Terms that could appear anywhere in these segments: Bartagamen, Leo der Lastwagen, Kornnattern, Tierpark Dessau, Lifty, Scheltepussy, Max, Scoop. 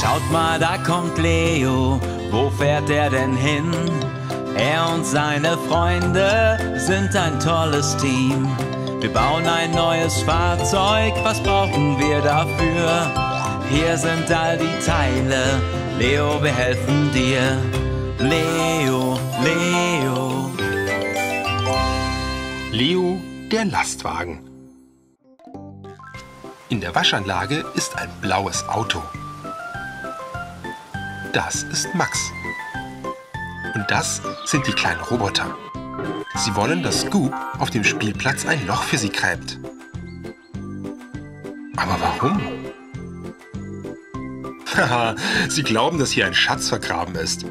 Schaut mal, da kommt Leo, wo fährt er denn hin? Er und seine Freunde sind ein tolles Team. Wir bauen ein neues Fahrzeug, was brauchen wir dafür? Hier sind all die Teile, Leo, wir helfen dir. Leo, Leo. Leo, der Lastwagen. In der Waschanlage ist ein blaues Auto. Das ist Max. Und das sind die kleinen Roboter. Sie wollen, dass Scoop auf dem Spielplatz ein Loch für sie gräbt. Aber warum? Haha, sie glauben, dass hier ein Schatz vergraben ist.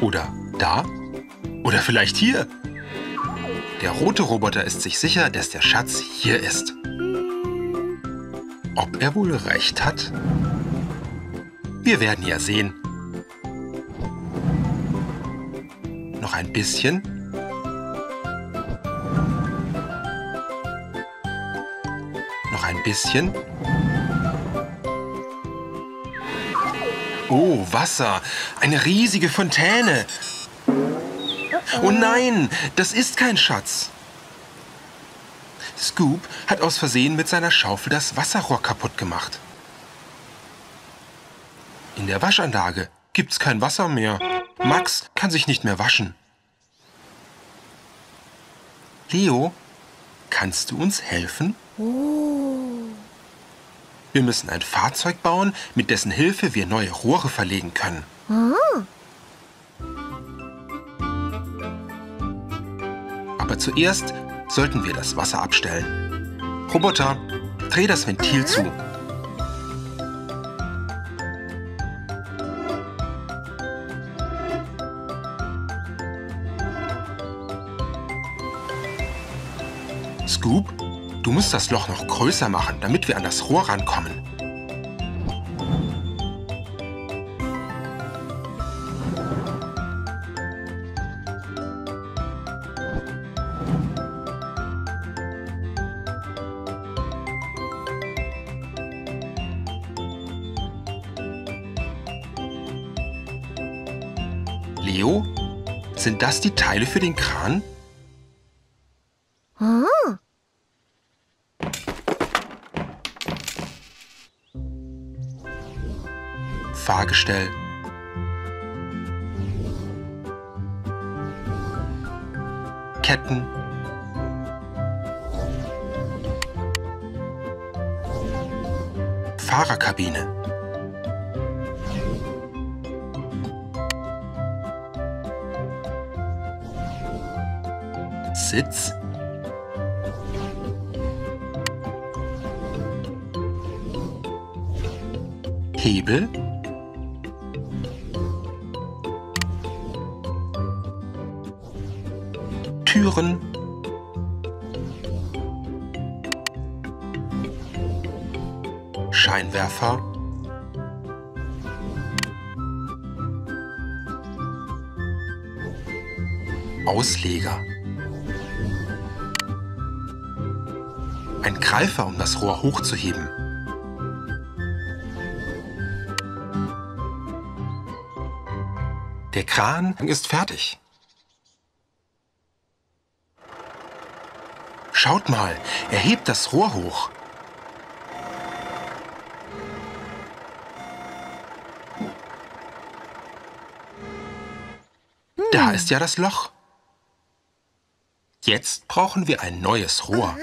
Oder da? Oder vielleicht hier? Der rote Roboter ist sich sicher, dass der Schatz hier ist. Ob er wohl recht hat? Wir werden ja sehen. Noch ein bisschen. Noch ein bisschen. Oh, Wasser! Eine riesige Fontäne! Oh nein, das ist kein Schatz. Scoop hat aus Versehen mit seiner Schaufel das Wasserrohr kaputt gemacht. In der Waschanlage gibt's kein Wasser mehr. Max kann sich nicht mehr waschen. Leo, kannst du uns helfen? Wir müssen ein Fahrzeug bauen, mit dessen Hilfe wir neue Rohre verlegen können. Aber zuerst sollten wir das Wasser abstellen. Roboter, dreh das Ventil zu. Scoop, du musst das Loch noch größer machen, damit wir an das Rohr rankommen. Leo, sind das die Teile für den Kran? Fahrgestell. Ketten. Fahrerkabine. Sitz, Hebel, Türen, Scheinwerfer, Ausleger. Ein Greifer, um das Rohr hochzuheben. Der Kran ist fertig. Schaut mal, er hebt das Rohr hoch. Da ist ja das Loch. Jetzt brauchen wir ein neues Rohr.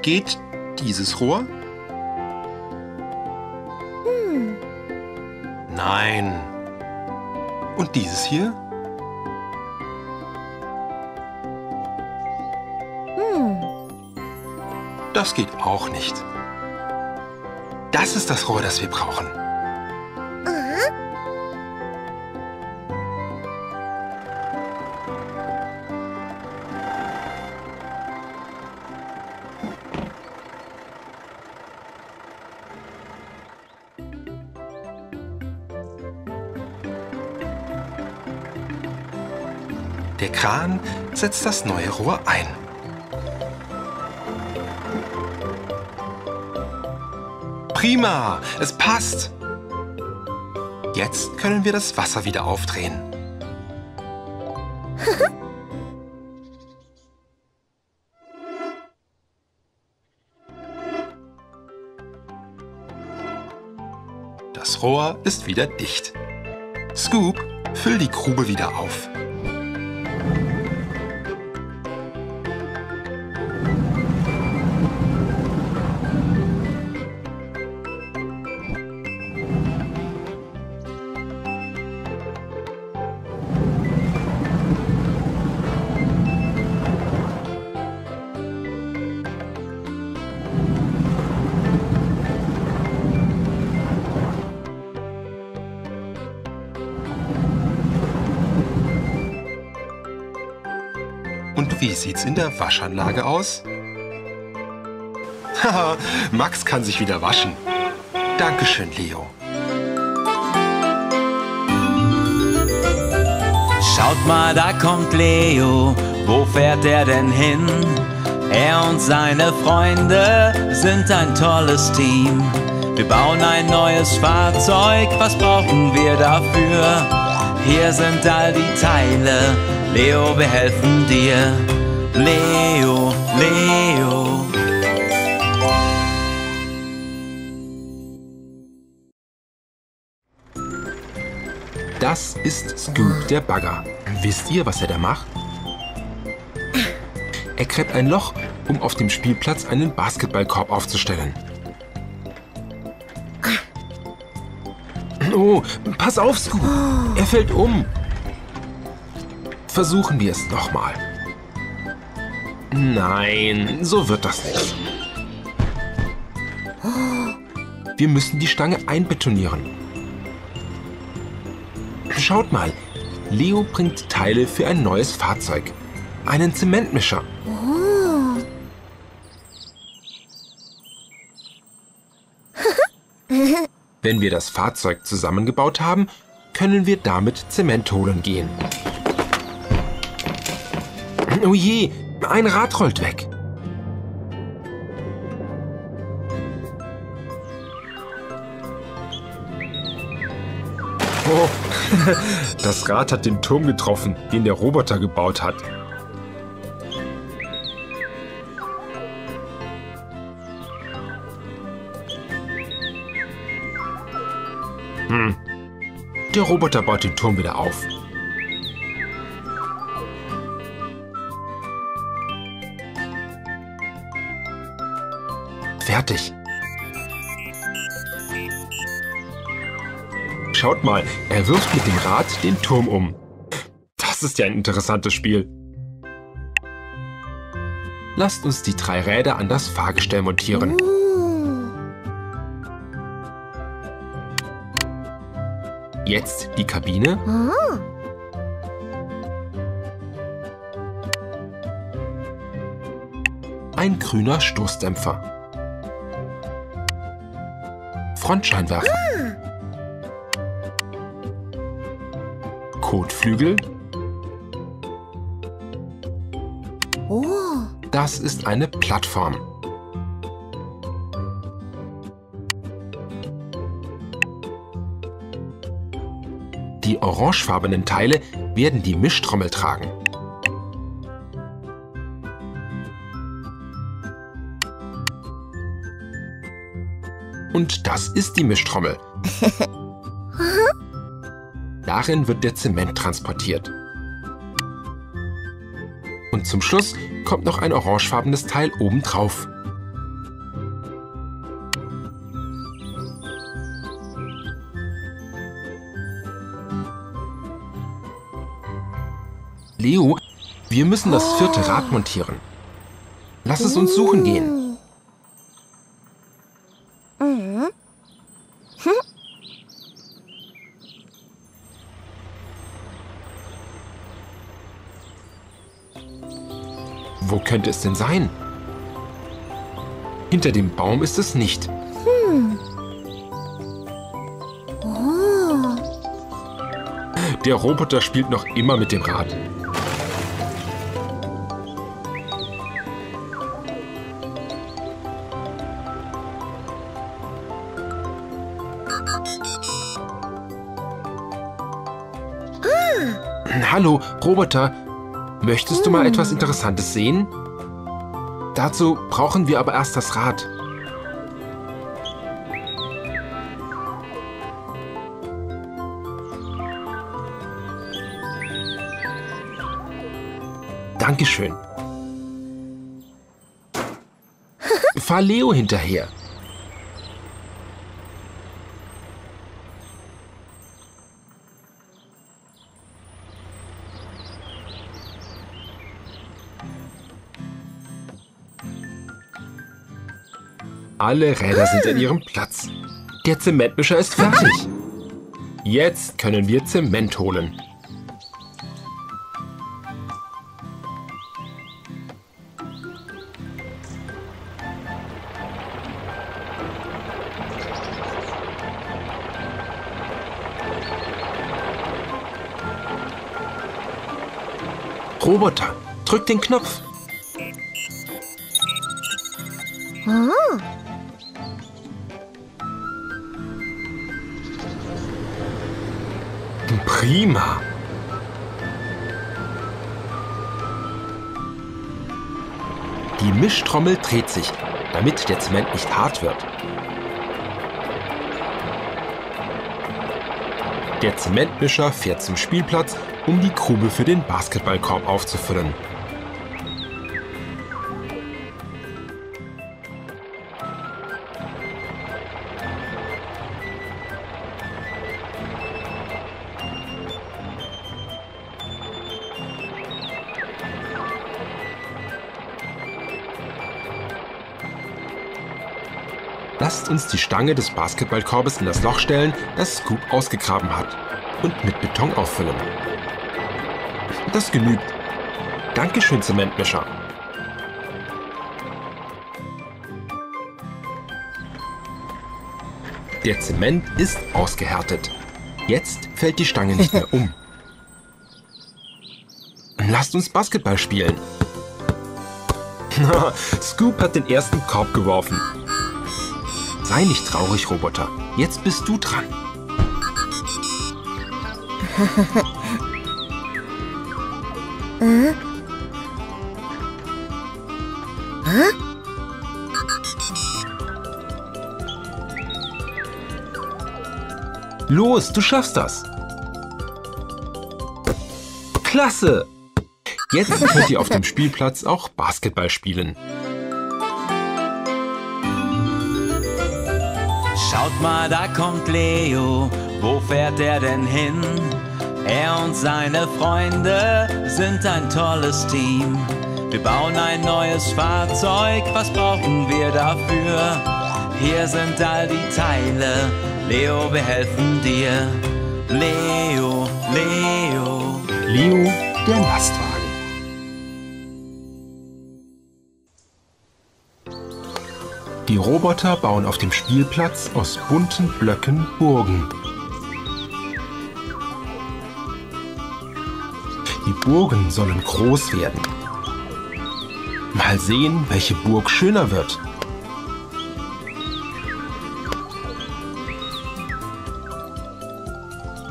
Geht dieses Rohr? Nein. Und dieses hier? Das geht auch nicht. Das ist das Rohr, das wir brauchen. Der Kran setzt das neue Rohr ein. Prima, es passt. Jetzt können wir das Wasser wieder aufdrehen. Das Rohr ist wieder dicht. Scoop, füll die Grube wieder auf. Wie sieht's in der Waschanlage aus? Haha, Max kann sich wieder waschen. Dankeschön, Leo. Schaut mal, da kommt Leo. Wo fährt er denn hin? Er und seine Freunde sind ein tolles Team. Wir bauen ein neues Fahrzeug. Was brauchen wir dafür? Hier sind all die Teile. Leo, wir helfen dir. Leo, Leo. Das ist Scoop, der Bagger. Wisst ihr, was er da macht? Er gräbt ein Loch, um auf dem Spielplatz einen Basketballkorb aufzustellen. Oh, pass auf, Scoop. Er fällt um. Versuchen wir es nochmal. Nein, so wird das nichts. Wir müssen die Stange einbetonieren. Schaut mal, Leo bringt Teile für ein neues Fahrzeug. Einen Zementmischer. Wenn wir das Fahrzeug zusammengebaut haben, können wir damit Zement holen gehen. Oh je, ein Rad rollt weg. Oh, das Rad hat den Turm getroffen, den der Roboter gebaut hat. Der Roboter baut den Turm wieder auf. Fertig. Schaut mal, er wirft mit dem Rad den Turm um. Das ist ja ein interessantes Spiel. Lasst uns die 3 Räder an das Fahrgestell montieren. Jetzt die Kabine. Ein grüner Stoßdämpfer. Frontscheinwerfer. Kotflügel. Das ist eine Plattform. Die orangefarbenen Teile werden die Mischtrommel tragen. Und das ist die Mischtrommel. Darin wird der Zement transportiert. Und zum Schluss kommt noch ein orangefarbenes Teil obendrauf. Leo, wir müssen das 4. Rad montieren. Lass es uns suchen gehen. Wo könnte es denn sein? Hinter dem Baum ist es nicht. Der Roboter spielt noch immer mit dem Rad. Hallo, Roboter. Möchtest du mal etwas Interessantes sehen? Dazu brauchen wir aber erst das Rad. Dankeschön. Fahr Leo hinterher. Alle Räder sind an ihrem Platz. Der Zementmischer ist fertig. Jetzt können wir Zement holen. Roboter, drück den Knopf. Prima. Die Mischtrommel dreht sich, damit der Zement nicht hart wird. Der Zementmischer fährt zum Spielplatz, um die Grube für den Basketballkorb aufzufüllen. Lasst uns die Stange des Basketballkorbes in das Loch stellen, das Scoop ausgegraben hat, und mit Beton auffüllen. Das genügt. Dankeschön, Zementmischer. Der Zement ist ausgehärtet. Jetzt fällt die Stange nicht mehr um. Lasst uns Basketball spielen. Scoop hat den ersten Korb geworfen. Sei nicht traurig, Roboter. Jetzt bist du dran. Los, du schaffst das. Klasse! Jetzt könnt ihr auf dem Spielplatz auch Basketball spielen. Schaut mal, da kommt Leo, wo fährt er denn hin? Er und seine Freunde sind ein tolles Team. Wir bauen ein neues Fahrzeug, was brauchen wir dafür? Hier sind all die Teile, Leo, wir helfen dir. Leo, Leo. Leo, der Lastwagen. Die Roboter bauen auf dem Spielplatz aus bunten Blöcken Burgen. Die Burgen sollen groß werden. Mal sehen, welche Burg schöner wird.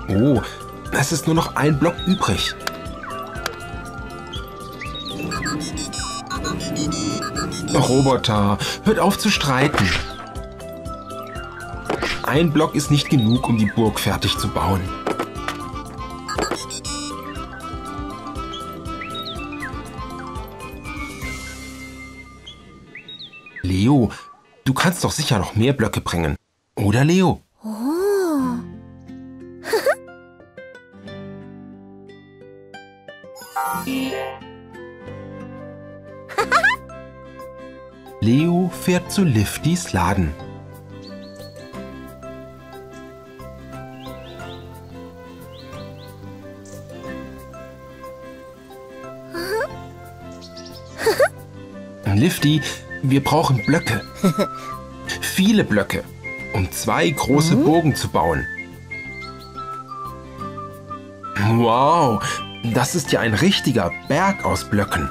Oh, es ist nur noch ein Block übrig. Roboter, hört auf zu streiten. Ein Block ist nicht genug, um die Burg fertig zu bauen. Leo, du kannst doch sicher noch mehr Blöcke bringen. Oder, Leo? Leo fährt zu Liftys Laden. Lifty, wir brauchen Blöcke. Viele Blöcke, um zwei große Burgen zu bauen. Wow, das ist ja ein richtiger Berg aus Blöcken.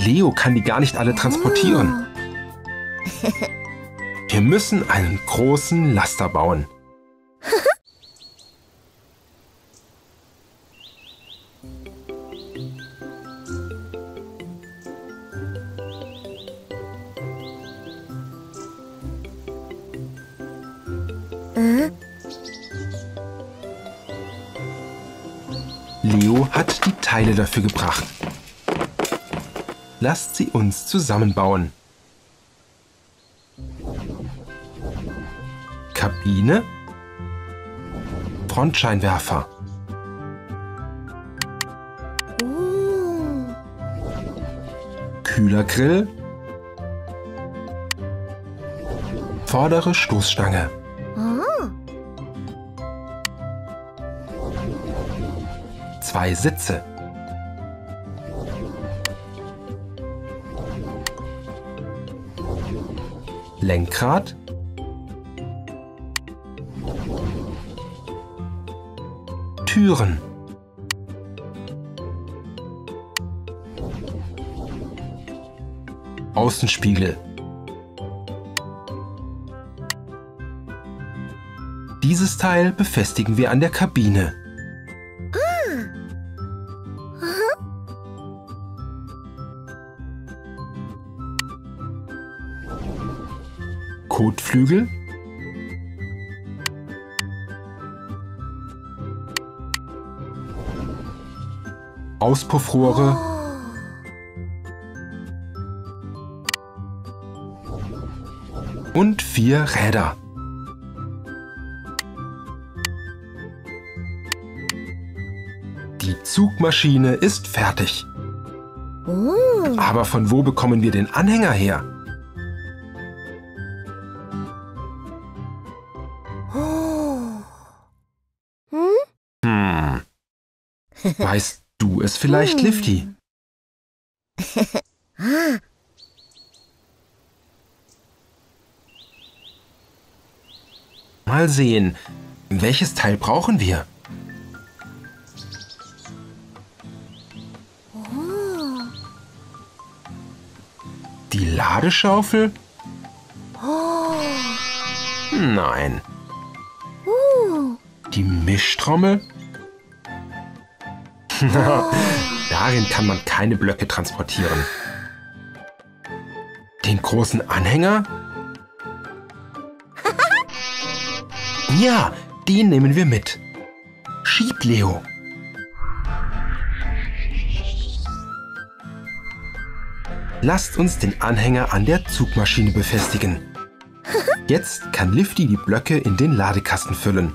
Leo kann die gar nicht alle transportieren. Wir müssen einen großen Laster bauen. Leo hat die Teile dafür gebracht. Lasst sie uns zusammenbauen. Kabine, Frontscheinwerfer, Kühlergrill, vordere Stoßstange, zwei Sitze, Lenkrad, Türen, Außenspiegel. Dieses Teil befestigen wir an der Kabine. Kotflügel, Auspuffrohre, und 4 Räder. Die Zugmaschine ist fertig. Aber von wo bekommen wir den Anhänger her? Weißt du es vielleicht, Lifty? Mal sehen, welches Teil brauchen wir? Die Ladeschaufel? Nein. Die Mischtrommel? Darin kann man keine Blöcke transportieren. Den großen Anhänger? Ja, den nehmen wir mit. Schieb, Leo. Lasst uns den Anhänger an der Zugmaschine befestigen. Jetzt kann Lifty die Blöcke in den Ladekasten füllen.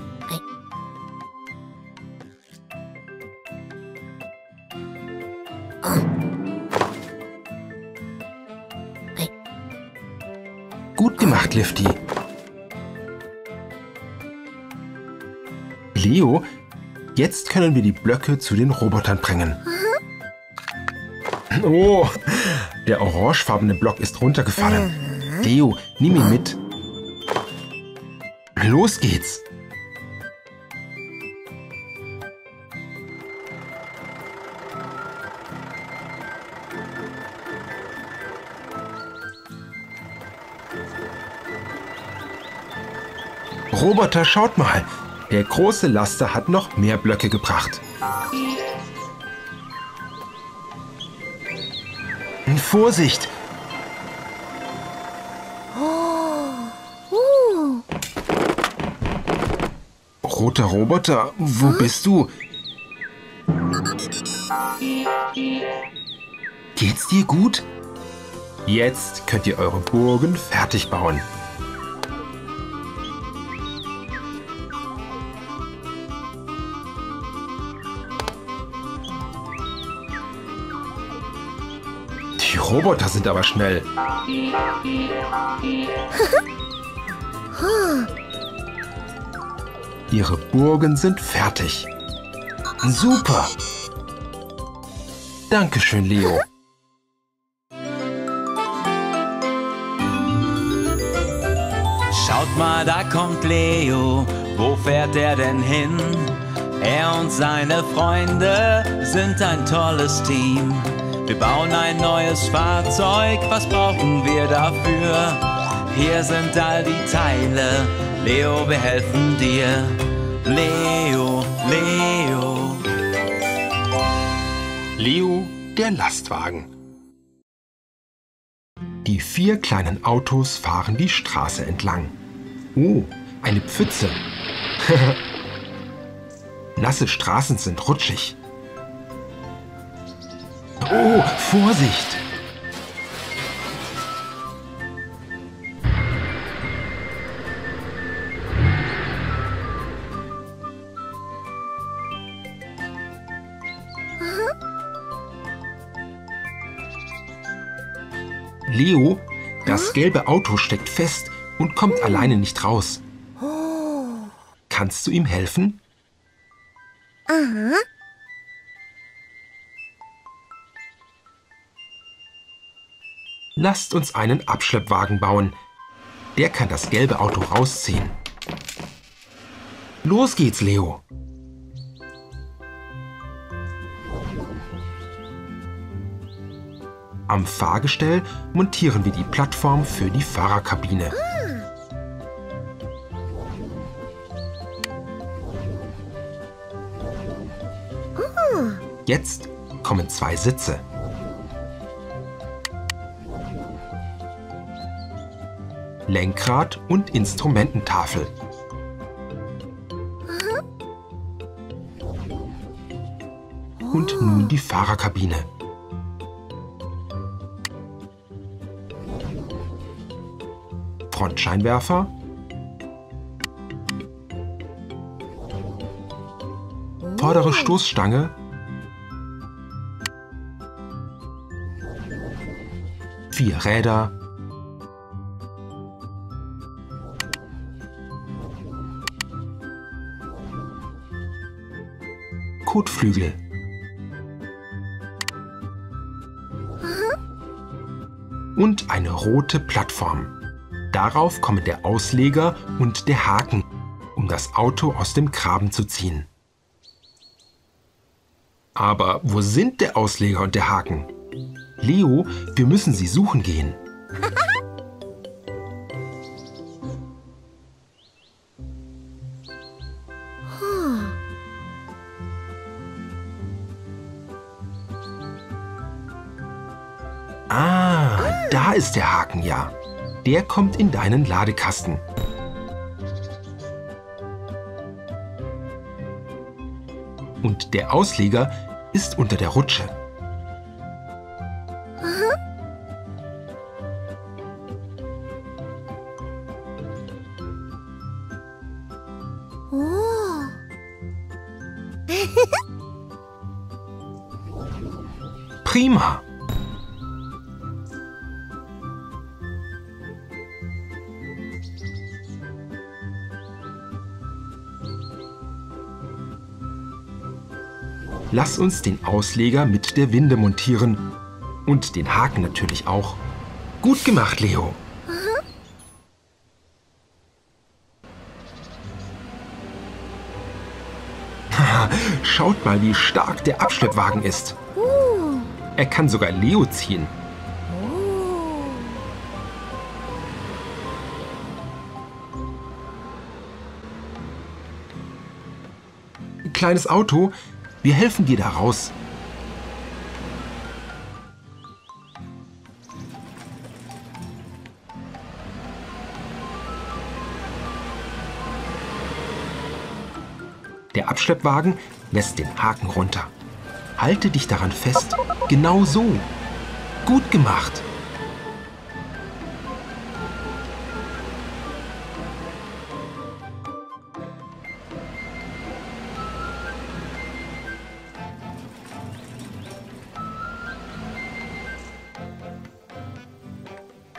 Gut gemacht, Lifty. Leo, jetzt können wir die Blöcke zu den Robotern bringen. Oh, der orangefarbene Block ist runtergefallen. Leo, nimm ihn mit. Los geht's. Roboter, schaut mal. Der große Laster hat noch mehr Blöcke gebracht. Vorsicht! Roter Roboter, wo bist du? Geht's dir gut? Jetzt könnt ihr eure Burgen fertig bauen. Die Roboter sind aber schnell. Ihre Burgen sind fertig. Super! Dankeschön, Leo. Schaut mal, da kommt Leo. Wo fährt er denn hin? Er und seine Freunde sind ein tolles Team. Wir bauen ein neues Fahrzeug, was brauchen wir dafür? Hier sind all die Teile, Leo, wir helfen dir. Leo, Leo. Leo, der Lastwagen. Die 4 kleinen Autos fahren die Straße entlang. Oh, Eine Pfütze. Nasse Straßen sind rutschig. Oh, Vorsicht! Leo, das gelbe Auto steckt fest und kommt alleine nicht raus. Kannst du ihm helfen? Aha. Lasst uns einen Abschleppwagen bauen. Der kann das gelbe Auto rausziehen. Los geht's, Leo. Am Fahrgestell montieren wir die Plattform für die Fahrerkabine. Jetzt kommen 2 Sitze. Lenkrad und Instrumententafel. Und nun die Fahrerkabine. Frontscheinwerfer. Vordere Stoßstange. Vier Räder. Kotflügel. Und eine rote Plattform. Darauf kommen der Ausleger und der Haken, um das Auto aus dem Graben zu ziehen. Aber wo sind der Ausleger und der Haken? Leo, wir müssen sie suchen gehen. Ah, da ist der Haken, ja. Der kommt in deinen Ladekasten. Und der Ausleger ist unter der Rutsche. Prima! Lass uns den Ausleger mit der Winde montieren. Und den Haken natürlich auch. Gut gemacht, Leo. Schaut mal, wie stark der Abschleppwagen ist. Er kann sogar Leo ziehen. Kleines Auto. Wir helfen dir da raus. Der Abschleppwagen lässt den Haken runter. Halte dich daran fest. Genau so. Gut gemacht.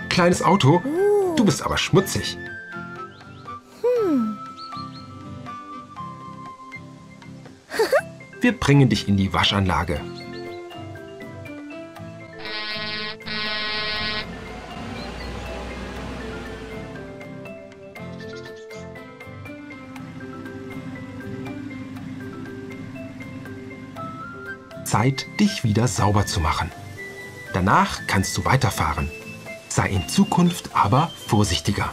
Kleines Auto, du bist aber schmutzig. Wir bringen dich in die Waschanlage. Zeit, dich wieder sauber zu machen. Danach kannst du weiterfahren. Sei in Zukunft aber vorsichtiger.